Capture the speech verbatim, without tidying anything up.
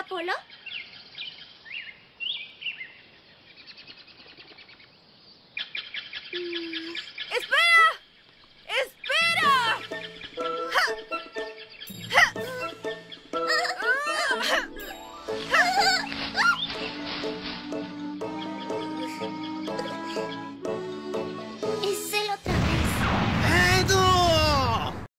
up holo